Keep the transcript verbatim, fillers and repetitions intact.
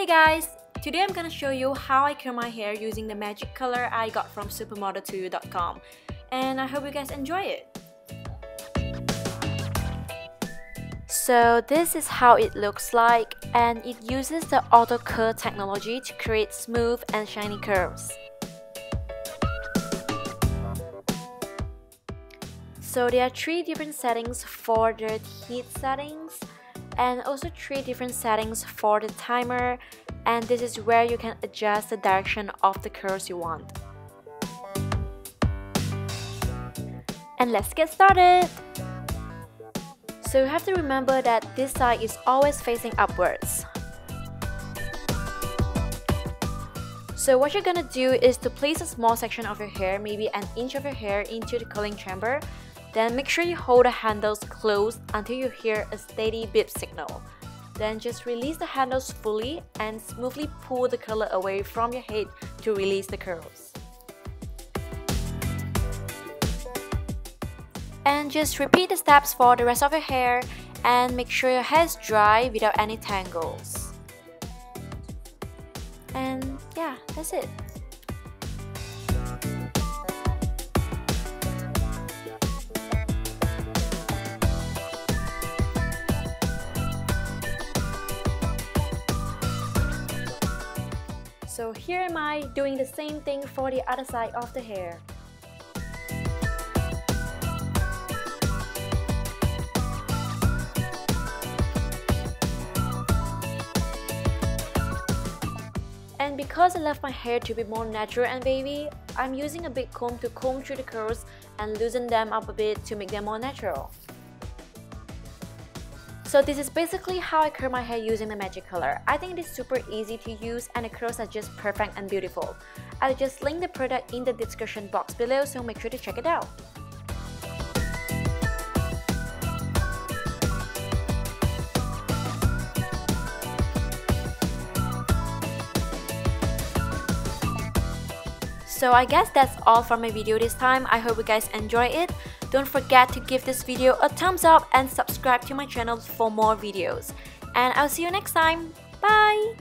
Hey guys! Today I'm gonna show you how I curl my hair using the Magic Curler I got from supermodel two u dot com, and I hope you guys enjoy it! So this is how it looks like, and it uses the auto curl technology to create smooth and shiny curls. So there are three different settings for the heat settings, and also three different settings for the timer, and this is where you can adjust the direction of the curls you want. And let's get started! So you have to remember that this side is always facing upwards. So what you're gonna do is to place a small section of your hair, maybe an inch of your hair, into the curling chamber. Then make sure you hold the handles closed until you hear a steady beep signal. Then just release the handles fully and smoothly pull the curler away from your head to release the curls. And just repeat the steps for the rest of your hair, and make sure your hair is dry without any tangles. And yeah, that's it. So here am I doing the same thing for the other side of the hair. And because I left my hair to be more natural and wavy, I'm using a big comb to comb through the curls and loosen them up a bit to make them more natural. So this is basically how I curl my hair using the Magic Curler. I think it is super easy to use, and the curls are just perfect and beautiful. I'll just link the product in the description box below, so make sure to check it out. So I guess that's all for my video this time. I hope you guys enjoy it. Don't forget to give this video a thumbs up and subscribe to my channel for more videos. And I'll see you next time. Bye!